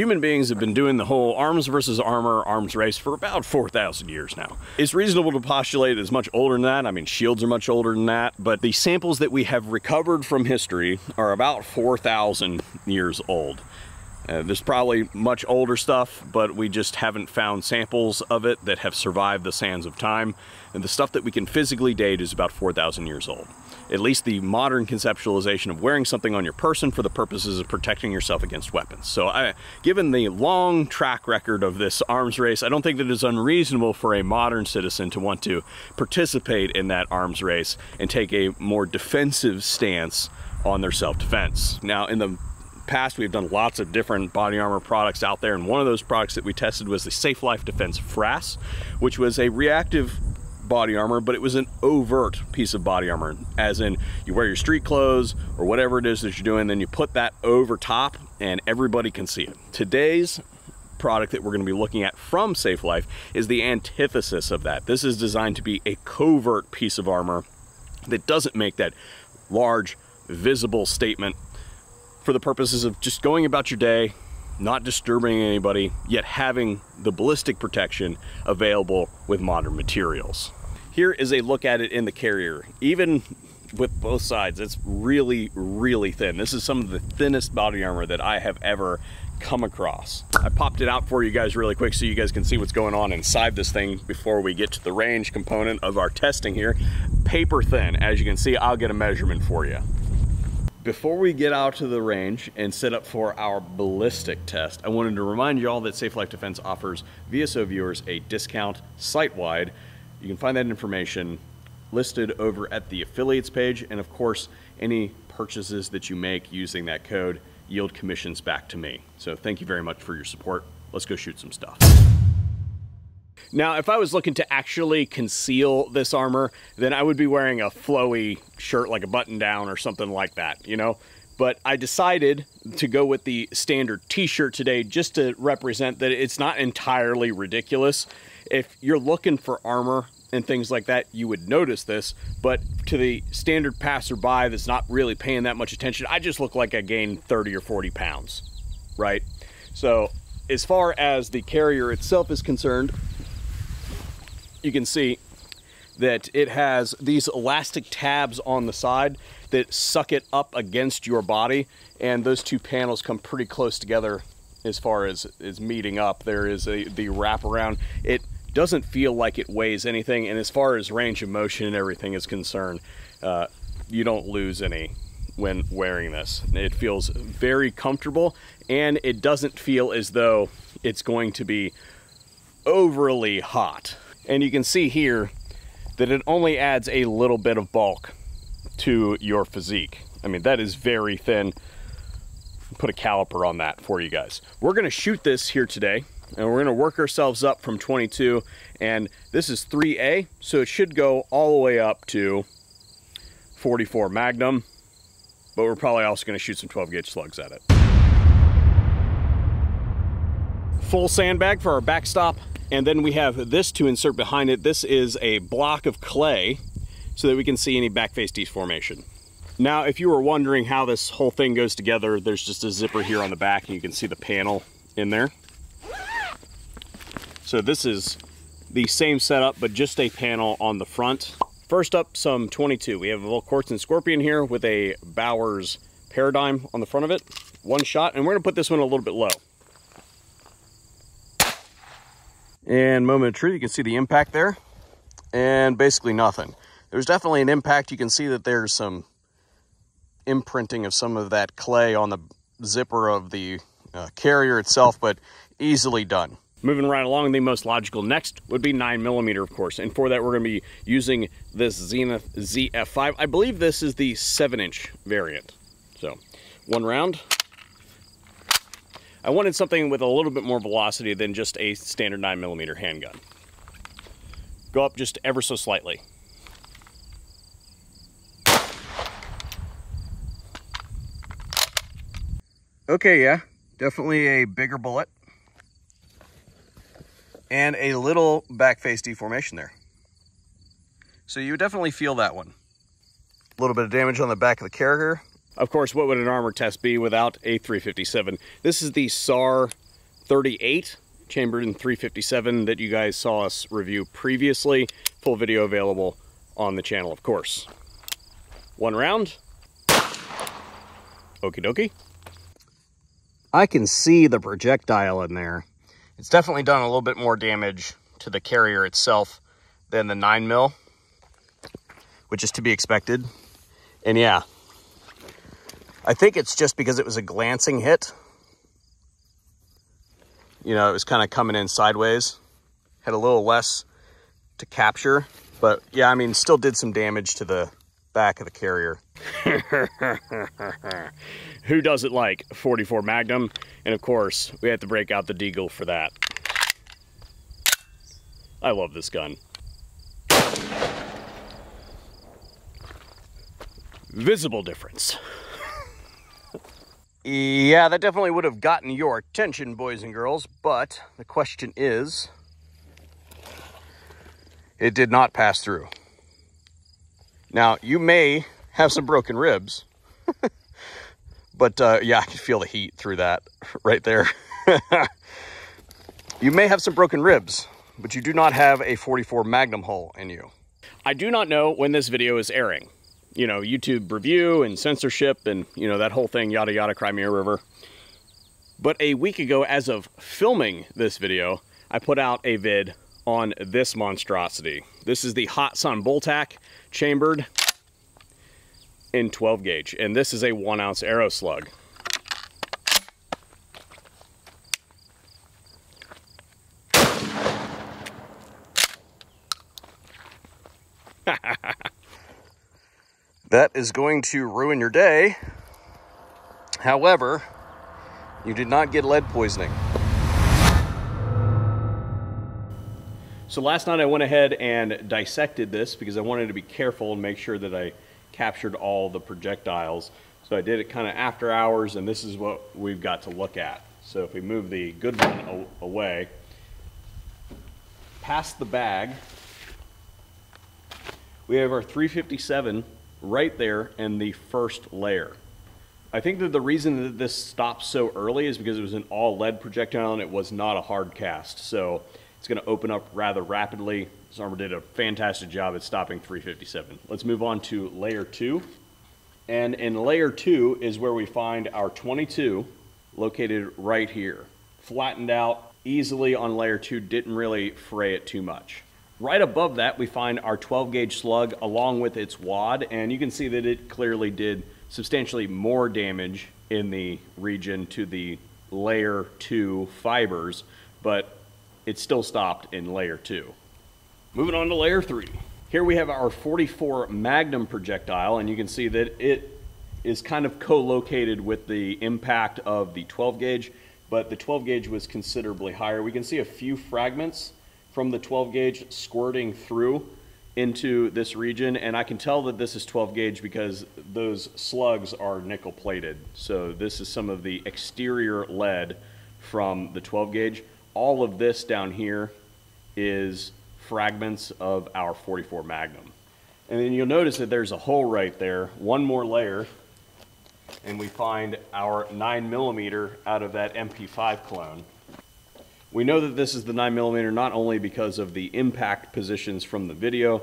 Human beings have been doing the whole arms versus armor, arms race for about 4,000 years now. It's reasonable to postulate it's much older than that. I mean, shields are much older than that, but the samples that we have recovered from history are about 4,000 years old. There's probably much older stuff, but we just haven't found samples of it that have survived the sands of time. And the stuff that we can physically date is about 4,000 years old. At least the modern conceptualization of wearing something on your person for the purposes of protecting yourself against weapons. So given the long track record of this arms race, I don't think that it is unreasonable for a modern citizen to want to participate in that arms race and take a more defensive stance on their self-defense. Now, in the past, we've done lots of different body armor products out there, and one of those products that we tested was the Safe Life Defense FRAS, which was a reactive body armor, but it was an overt piece of body armor, as in you wear your street clothes or whatever it is that you're doing, then you put that over top and everybody can see it. Today's product that we're going to be looking at from Safe Life is the antithesis of that. This is designed to be a covert piece of armor that doesn't make that large, visible statement for the purposes of just going about your day, not disturbing anybody, yet having the ballistic protection available with modern materials. Here is a look at it in the carrier. Even with both sides, it's really, really thin. This is some of the thinnest body armor that I have ever come across. I popped it out for you guys really quick so you guys can see what's going on inside this thing before we get to the range component of our testing here. Paper thin, as you can see. I'll get a measurement for you. Before we get out to the range and set up for our ballistic test, I wanted to remind you all that Safe Life Defense offers VSO viewers a discount site-wide. You can find that information listed over at the affiliates page, and of course, any purchases that you make using that code yield commissions back to me. So thank you very much for your support. Let's go shoot some stuff. Now, if I was looking to actually conceal this armor, then I would be wearing a flowy shirt like a button-down or something like that, you know? But I decided to go with the standard t-shirt today just to represent that it's not entirely ridiculous. If you're looking for armor and things like that, you would notice this, but to the standard passerby that's not really paying that much attention, I just look like I gained 30 or 40 pounds, right? So as far as the carrier itself is concerned, you can see that it has these elastic tabs on the side that suck it up against your body, and those two panels come pretty close together as far as is meeting up. There is the wraparound. It doesn't feel like it weighs anything, and as far as range of motion and everything is concerned, you don't lose any when wearing this. It feels very comfortable, and it doesn't feel as though it's going to be overly hot. And you can see here that it only adds a little bit of bulk to your physique. I mean, that is very thin. Put a caliper on that for you guys. We're going to shoot this here today, and we're going to work ourselves up from 22. And this is 3A, so it should go all the way up to 44 Magnum. But we're probably also going to shoot some 12-gauge slugs at it. Full sandbag for our backstop. And then we have this to insert behind it. This is a block of clay so that we can see any backface deformation. Now, if you were wondering how this whole thing goes together, there's just a zipper here on the back, and you can see the panel in there. So this is the same setup, but just a panel on the front. First up, some 22. We have a Volquartsen Scorpion here with a Bowers Paradigm on the front of it. One shot, and we're gonna put this one a little bit low. And moment of truth, you can see the impact there, and basically nothing. There's definitely an impact. You can see that there's some imprinting of some of that clay on the zipper of the carrier itself, but easily done. Moving right along, the most logical next would be 9mm, of course, and for that we're going to be using this Zenith ZF5. I believe this is the 7-inch variant. So, one round. I wanted something with a little bit more velocity than just a standard 9mm handgun. Go up just ever so slightly. Okay, yeah, definitely a bigger bullet. And a little backface deformation there. So you definitely feel that one. A little bit of damage on the back of the carrier. Of course, what would an armor test be without a 357? This is the SAR .38 chambered in 357 that you guys saw us review previously. Full video available on the channel, of course. One round. Okie dokie. I can see the projectile in there. It's definitely done a little bit more damage to the carrier itself than the 9mm, which is to be expected. And yeah, I think it's just because it was a glancing hit. You know, it was kind of coming in sideways, had a little less to capture, but yeah, I mean, still did some damage to the back of the carrier. Who doesn't like 44 Magnum? And of course, we have to break out the Deagle for that. I love this gun. Visible difference. Yeah, that definitely would have gotten your attention, boys and girls, but the question is, it did not pass through. Now, you may have some broken ribs, but yeah, I can feel the heat through that right there. You may have some broken ribs, but you do not have a .44 Magnum hole in you. I do not know when this video is airing. You know, YouTube review and censorship and, you know, that whole thing, yada yada, Crimea River. But a week ago, as of filming this video, I put out a vid on this monstrosity. This is the Hot Sun Boltac, chambered in 12 gauge. And this is a 1 ounce arrow slug. That is going to ruin your day. However, you did not get lead poisoning. So last night I went ahead and dissected this because I wanted to be careful and make sure that I captured all the projectiles. So I did it kind of after hours, and this is what we've got to look at. So if we move the good one away, past the bag, we have our 357 right there in the first layer. I think that the reason that this stopped so early is because it was an all lead projectile and it was not a hard cast. So it's going to open up rather rapidly. This armor did a fantastic job at stopping 357. Let's move on to layer 2. And in layer 2 is where we find our 22 located right here. Flattened out easily on layer 2, didn't really fray it too much. Right above that, we find our 12 gauge slug along with its wad, and you can see that it clearly did substantially more damage in the region to the layer 2 fibers, but it still stopped in layer 2. Moving on to layer 3. Here we have our 44 Magnum projectile, and you can see that it is kind of co-located with the impact of the 12 gauge, but the 12 gauge was considerably higher. We can see a few fragments from the 12 gauge squirting through into this region, and I can tell that this is 12 gauge because those slugs are nickel plated. So this is some of the exterior lead from the 12 gauge. All of this down here is fragments of our 44 Magnum. And then you'll notice that there's a hole right there, one more layer, and we find our 9mm out of that MP5 clone. We know that this is the 9mm not only because of the impact positions from the video,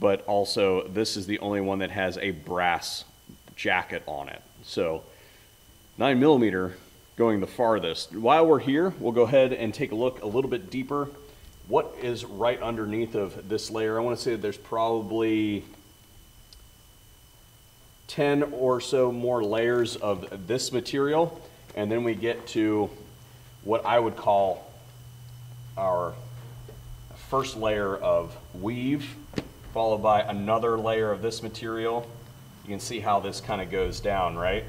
but also this is the only one that has a brass jacket on it. So 9mm going the farthest. While we're here, we'll go ahead and take a look a little bit deeper. What is right underneath of this layer? I want to say that there's probably 10 or so more layers of this material, and then we get to what I would call our first layer of weave, followed by another layer of this material. You can see how this kind of goes down, right?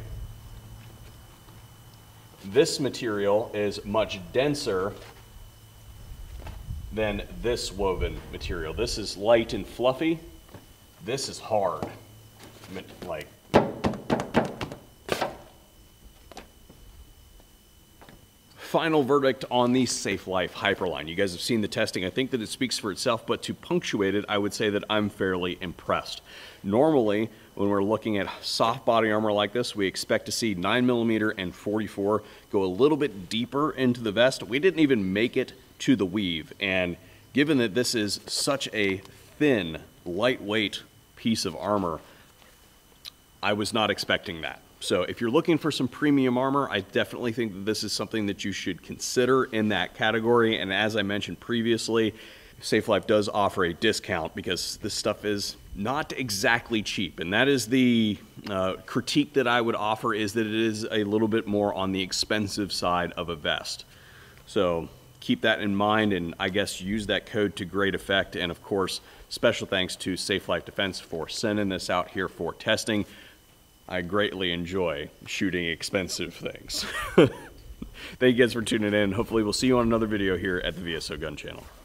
This material is much denser than this woven material. This is light and fluffy. This is hard. I mean, like, final verdict on the Safe Life Hyperline. You guys have seen the testing. I think that it speaks for itself, but to punctuate it, I would say that I'm fairly impressed. Normally, When we're looking at soft body armor like this, we expect to see 9mm and 44 go a little bit deeper into the vest. We didn't even make it to the weave, and given that this is such a thin, lightweight piece of armor, I was not expecting that. So if you're looking for some premium armor, I definitely think that this is something that you should consider in that category. And as I mentioned previously, Safe Life does offer a discount because this stuff is not exactly cheap. And that is the critique that I would offer, is that it is a little bit more on the expensive side of a vest. So keep that in mind, and I guess use that code to great effect. And of course, special thanks to Safe Life Defense for sending this out here for testing. I greatly enjoy shooting expensive things. Thank you guys for tuning in. Hopefully we'll see you on another video here at the VSO Gun Channel.